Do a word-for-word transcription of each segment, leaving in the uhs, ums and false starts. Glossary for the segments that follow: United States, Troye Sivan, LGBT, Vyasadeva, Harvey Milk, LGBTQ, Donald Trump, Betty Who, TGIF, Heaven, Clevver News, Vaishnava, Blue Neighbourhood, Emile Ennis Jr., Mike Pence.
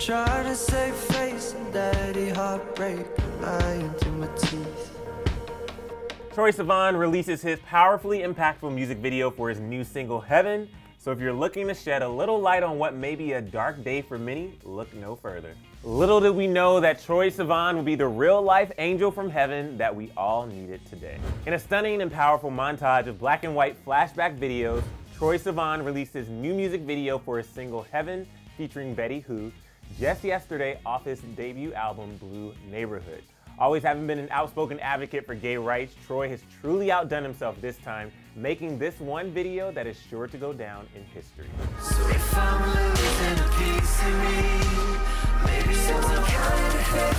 trying to save face and daddy heartbreak, lying through my teeth. Troye Sivan releases his powerfully impactful music video for his new single, Heaven. So if you're looking to shed a little light on what may be a dark day for many, look no further. Little did we know that Troye Sivan would be the real-life angel from heaven that we all needed today. In a stunning and powerful montage of black and white flashback videos, Troye Sivan released his new music video for his single Heaven featuring Betty Who just yesterday off his debut album Blue Neighborhood. Always having been an outspoken advocate for gay rights, Troye has truly outdone himself this time, making this one video that is sure to go down in history. So if I'm losing a piece of me, maybe I'm counting to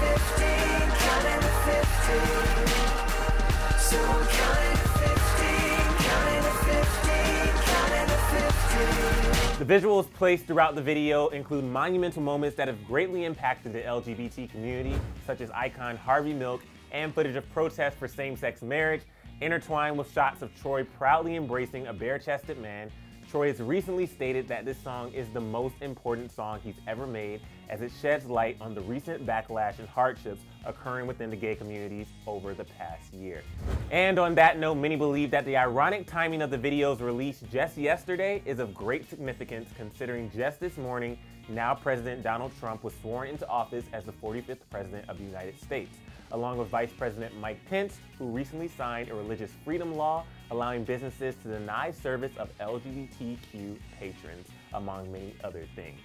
fifteen, counting to fifteen, counting to fifteen. So I'm counting to fifteen, counting to fifteen, counting to fifteen. The visuals placed throughout the video include monumental moments that have greatly impacted the L G B T community, such as icon Harvey Milk and footage of protests for same-sex marriage, intertwined with shots of Troye proudly embracing a bare-chested man. Troye has recently stated that this song is the most important song he's ever made, as it sheds light on the recent backlash and hardships occurring within the gay communities over the past year. And on that note, many believe that the ironic timing of the video's release just yesterday is of great significance, considering just this morning, now President Donald Trump was sworn into office as the forty-fifth President of the United States, along with Vice President Mike Pence, who recently signed a religious freedom law allowing businesses to deny service of L G B T Q patrons, among many other things.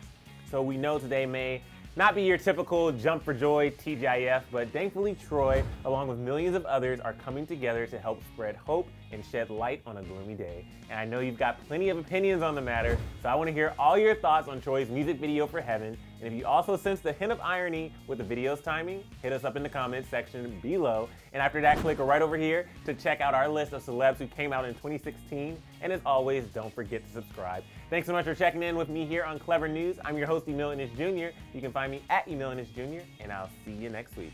So we know today may not be your typical jump for joy T G I F, but thankfully Troye, along with millions of others, are coming together to help spread hope and shed light on a gloomy day. And I know you've got plenty of opinions on the matter, so I want to hear all your thoughts on Troye's music video for Heaven. And if you also sense the hint of irony with the video's timing, hit us up in the comments section below. And after that, click right over here to check out our list of celebs who came out in twenty sixteen. And as always, don't forget to subscribe. Thanks so much for checking in with me here on Clevver News. I'm your host, Emile Ennis Junior You can find me at Emile Ennis Junior, and I'll see you next week.